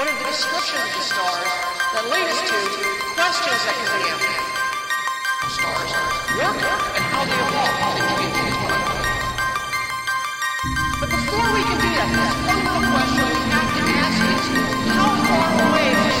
one of the descriptions of the stars that lead us to questions that can be answered. Stars work and how they evolve to give you one. But before we can do that, there's one little question we have to ask is, how far away is this?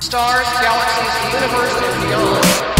Stars, galaxies, the universe, and beyond.